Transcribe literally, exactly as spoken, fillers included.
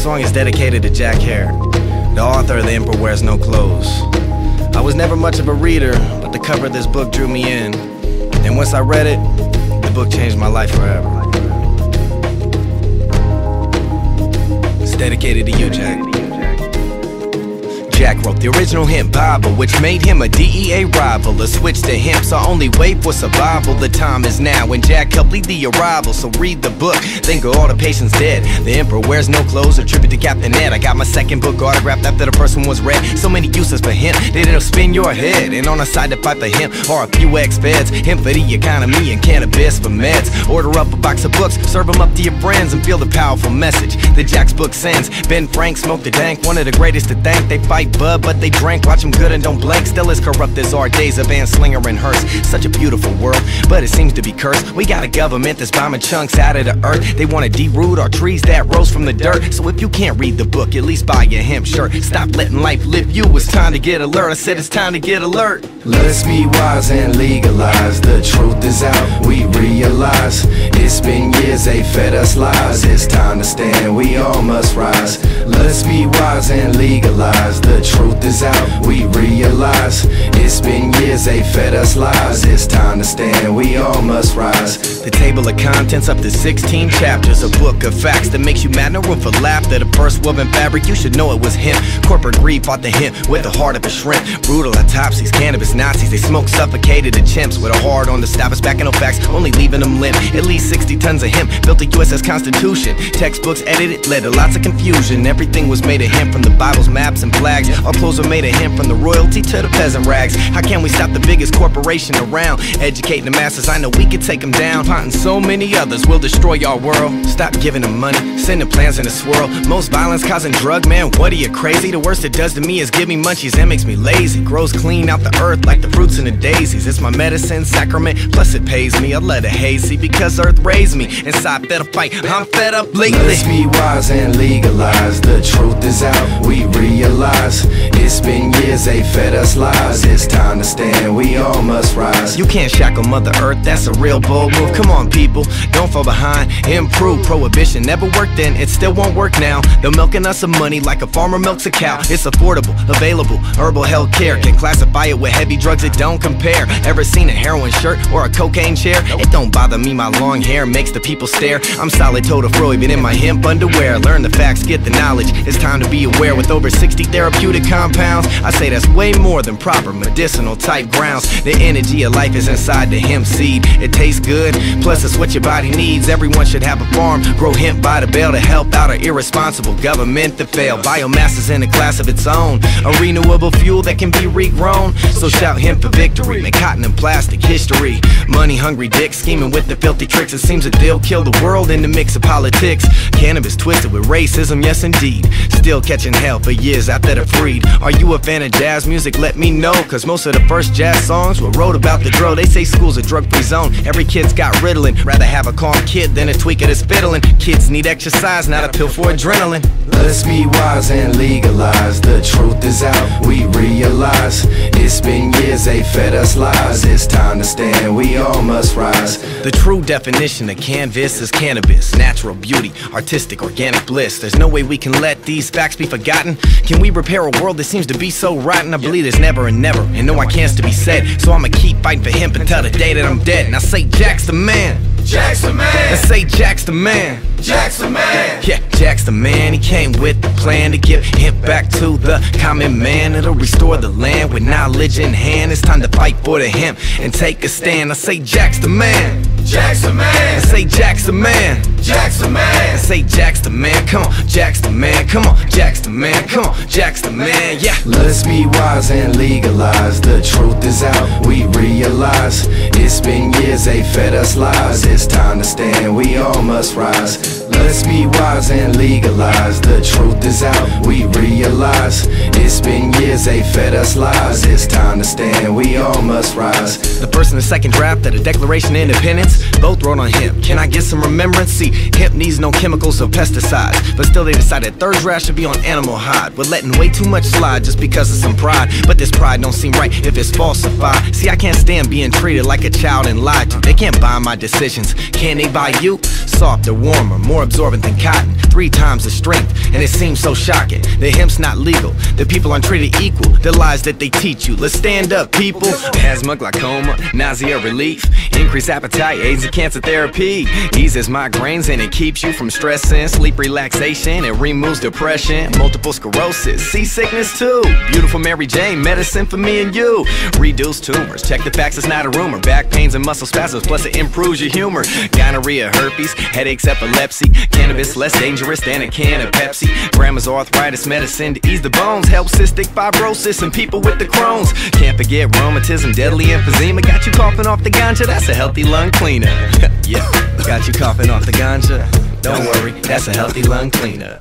This song is dedicated to Jack Herer, the author of The Emperor Wears No Clothes. I was never much of a reader, but the cover of this book drew me in. And once I read it, the book changed my life forever. It's dedicated to you, Jack. Jack wrote the original Hemp Bible, which made him a D E A rival. A switch to hemp's our only way for survival. The time is now, and Jack helped lead the arrival. So read the book, then go all the patients dead. The Emperor Wears No Clothes, a tribute to Captain Ed. I got my second book autographed after the first one was read. So many uses for hemp, that it'll spin your head. And on the side to fight for hemp are a few ex-feds. Hemp for the economy and cannabis for meds. Order up a box of books, serve them up to your friends, and feel the powerful message that Jack's book sends. Ben Frank smoked the dank, one of the greatest to thank. They fight bud, but they drank, watch them good and don't blink. Still as corrupt as our days of Anslinger and Hearst. Such a beautiful world, but it seems to be cursed. We got a government that's bombing chunks out of the earth. They wanna deroot our trees that rose from the dirt. So if you can't read the book, at least buy your hemp shirt. Stop letting life live you, it's time to get alert. I said it's time to get alert. Let's be wise and legalize. The truth is out, we realize. It's been years they fed us lies. It's time to stand, we all must rise. Let's be wise and legalize. The truth is out, we realize. It's been years they fed us lies. It's time to stand, we all must rise. The table of contents up to sixteen chapters. A book of facts that makes you mad, no room for laughter. The first woven fabric, you should know it was hemp. Corporate greed fought the hemp with the heart of a shrimp. Brutal autopsies, cannabis Nazis. They smoked, suffocated the chimps with a hard on the stop us back and no facts, only leaving them limp. At least sixty tons of hemp built the U S S Constitution. Textbooks edited led to lots of confusion. Everything was made of hemp, from the Bibles, maps, and flags. Our clothes are made of hemp, from the royalty to the peasant rags. How can we stop the biggest corporation around? Educating the masses, I know we can take them down. DuPont and so many others will destroy our world. Stop giving them money, sending plans in a swirl. Most violence causing drug, man, what are you, crazy? The worst it does to me is give me munchies and makes me lazy. Grows clean out the earth like the fruits and the daisies. It's my medicine, sacrament, plus it pays me. I love the hazy because earth raised me. Inside fed a fight, I'm fed up lately. Let's be wise and legalize. The truth is out, we realize. It's been years they fed us lies. It's time to stand, we all must rise. You can't shackle Mother Earth, that's a real bold move. Come on people, don't fall behind, improve. Prohibition never worked then, it still won't work now. They're milking us some money like a farmer milks a cow. It's affordable, available, herbal health care. Can classify it with heavy drugs, it don't compare. Ever seen a heroin shirt or a cocaine chair? It don't bother me, my long hair makes the people stare. I'm solid-toed Freud, but in my hemp underwear. Learn the facts, get the knowledge, it's time to be aware. With over sixty therapeutic compounds, I say that's way more than proper medicinal type grounds. The energy of life is inside the hemp seed. It tastes good, plus it's what your body needs. Everyone should have a farm, grow hemp by the bale to help out an irresponsible government that failed. Biomass is in a class of its own, a renewable fuel that can be regrown. So shout hemp for victory, make cotton and plastic history. Money hungry dicks scheming with the filthy tricks. It seems that they'll kill the world in the mix of politics. Cannabis twisted with racism, yes indeed. Still catching hell for years after the breed. Are you a fan of jazz music? Let me know, cause most of the first jazz songs were wrote about the drill. They say school's a drug-free zone, every kid's got Ritalin. Rather have a calm kid than a tweaker that's fiddling. Kids need exercise, not a pill for adrenaline. Let's be wise and legalize. The truth is out, we realize. It's been years they fed us lies. It's time to stand, we all must rise. The true definition of canvas is cannabis. Natural beauty, artistic, organic bliss. There's no way we can let these facts be forgotten. Can we repair a world that seems to be so rotten? I believe there's never and never, and no I can't to be said. So I'ma keep fighting for hemp until the day that I'm dead. And I say Jack's the man. Jack's the man. I say Jack's the man. Jack's the man. Yeah, Jack's the man. He came with the plan to give hemp back to the common man. It'll restore the land with knowledge in hand. It's time to fight for the hemp and take a stand. I say Jack's the man. Jack's the man. I say Jack's the man. Jack's the man. I say Jack's the man. Come on, Jack's the man. Come on, Jack's the man. Come on, Jack's the man. Yeah. Let's be wise and legalize. The truth is out, we realize. It's been years they fed us lies. It's time to stand, we all must rise. Let's be wise and legalize. The truth is out, we realize. It's been years they fed us lies. It's time to stand, we all must rise. The first and the second draft of the Declaration of Independence, both wrote on hemp. Can I get some remembrance? See, hemp needs no chemicals or pesticides, but still they decided third draft should be on animal hide. We're letting way too much slide just because of some pride, but this pride don't seem right if it's falsified. See, I can't stand being treated like a child and lied to. They can't buy my decisions, can they buy you? Softer, warmer, more absorbent than cotton, three times the strength, and it seems so shocking. The hemp's not legal, the people aren't treated equal, the lies that they teach you. Let's stand up, people. Asthma, glaucoma, nausea relief, increased appetite, AIDS and cancer therapy, eases migraines and it keeps you from stressing, sleep relaxation, it removes depression, multiple sclerosis, seasickness too. Beautiful Mary Jane, medicine for me and you. Reduce tumors, check the facts, it's not a rumor. Back pains and muscle spasms, plus it improves your humor. Gonorrhea, herpes, headaches, epilepsy, cannabis less dangerous than a can of Pepsi. Grandma's arthritis medicine to ease the bones, helps cystic fibrosis and people with the Crohn's. Can't forget rheumatism, deadly emphysema, got you coughing off the ganja, that's a healthy lung cleaner. Yeah, got you coughing off the ganja, don't worry, that's a healthy lung cleaner.